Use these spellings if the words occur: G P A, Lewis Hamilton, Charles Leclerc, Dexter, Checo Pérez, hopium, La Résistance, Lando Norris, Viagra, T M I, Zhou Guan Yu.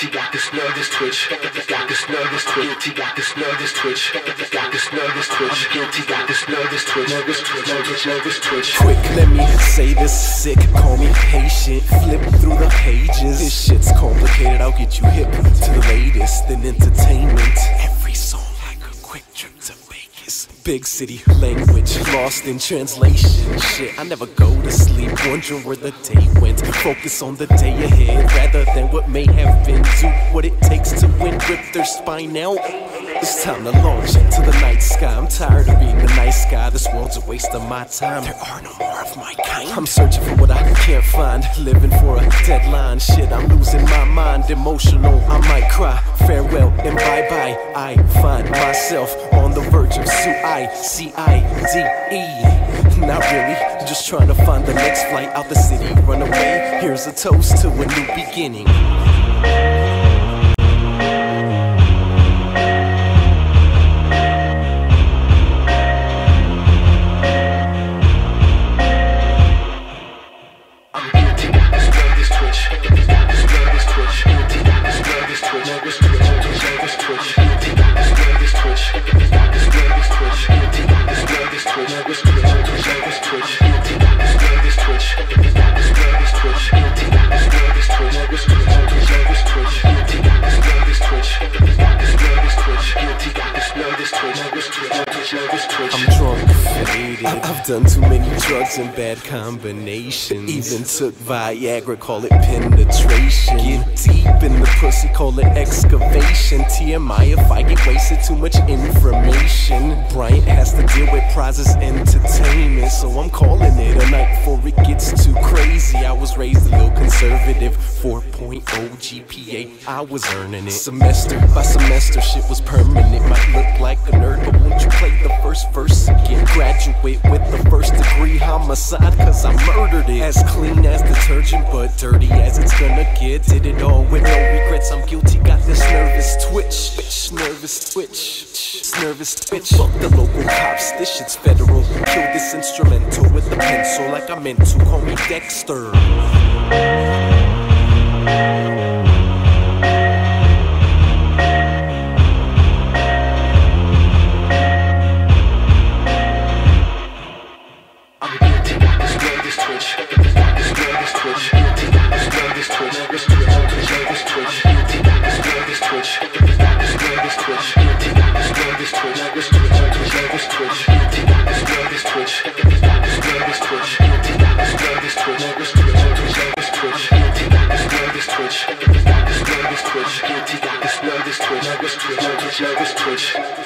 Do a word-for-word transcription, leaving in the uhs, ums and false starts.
guilty, got this nervous twitch, got this nervous twitch, guilty, got this nervous twitch, got this nervous twitch, guilty, got this nervous twitch, nervous twitch, nervous, nervous twitch. Quick, let me say this, sick, call me patient, flip through the pages. This shit's complicated, I'll get you hip to the latest in entertainment. Every song like a quick trip to Vegas. Big city language, lost in translation. Shit, I never go to sleep, wondering where the day went. Focus on the day ahead, rather than what may have been. Do what it takes to win, rip their spine out. It's time to launch into the night sky. I'm tired of being the nice guy, this world's a waste of my time. There are no more of my kind. I'm searching for what I can't find, living for a deadline. Shit, I'm losing my mind, emotional, I might cry. Farewell and bye-bye, I find myself on the verge of suicide. Not really, just trying to find the next flight out the city. Run away, here's a toast to a new beginning. Done too many drugs and bad combinations. Even took Viagra, call it penetration. Get deep in the pussy, call it excavation. T M I if I get wasted, too much information. Bryant has to deal with prizes, entertainment. So I'm calling it a night before it gets too crazy. I was raised a little conservative, four point oh G P A, I was earning it. Semester by semester, shit was permanent. Might look like a nerd, but won't you play the first verse again? Graduate with the first degree homicide, cause I murdered it. As clean as detergent, but dirty as it's gonna get. Did it all with no regrets, I'm guilty, got this nervous twitch. Bitch, nervous twitch, it's nervous twitch. Fuck the local cops, this shit's federal. Kill this instrumental with a pencil like I meant to, call me Dexter. Twitch.